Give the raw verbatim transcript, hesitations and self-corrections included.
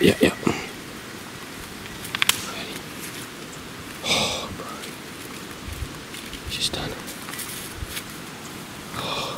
yeah, yeah. Oh, bro. She's done it. Oh.